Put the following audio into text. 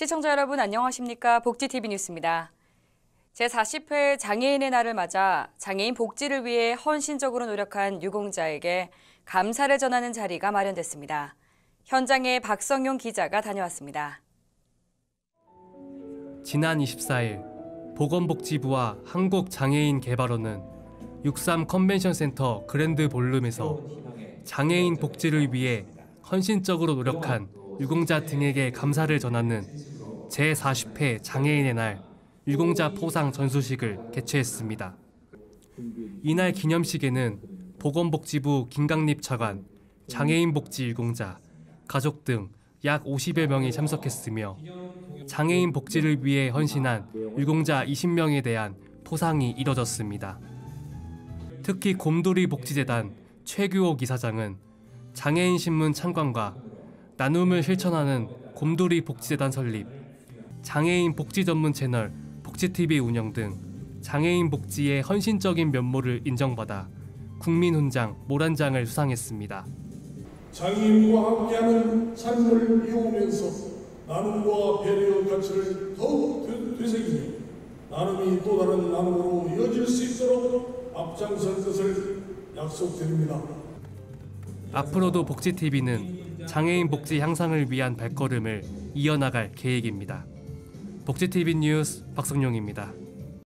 시청자 여러분 안녕하십니까? 복지TV 뉴스입니다. 제40회 장애인의 날을 맞아 장애인 복지를 위해 헌신적으로 노력한 유공자에게 감사를 전하는 자리가 마련됐습니다. 현장에 박성용 기자가 다녀왔습니다. 지난 24일 보건복지부와 한국장애인개발원은 63컨벤션센터 그랜드 볼룸에서 장애인 복지를 위해 헌신적으로 노력한 유공자 등에게 감사를 전하는 제40회 장애인의 날 유공자 포상 전수식을 개최했습니다. 이날 기념식에는 보건복지부 김강립 차관, 장애인복지 유공자, 가족 등 약 50여 명이 참석했으며 장애인 복지를 위해 헌신한 유공자 20명에 대한 포상이 이뤄졌습니다. 특히 곰돌이 복지재단 최규옥 이사장은 장애인신문 창간과 나눔을 실천하는 곰돌이 복지재단 설립, 장애인 복지 전문 채널 복지TV 운영 등 장애인 복지의 헌신적인 면모를 인정받아 국민훈장 모란장을 수상했습니다. 장애인과 함께하는 삶을 이어오면서 나눔과 배려의 가치를 더욱 되새기며 나눔이 또 다른 나눔으로 이어질 수 있도록 앞장선 것을 약속드립니다. 앞으로도 복지TV는 장애인 복지 향상을 위한 발걸음을 이어나갈 계획입니다. 복지TV 뉴스 박성용입니다.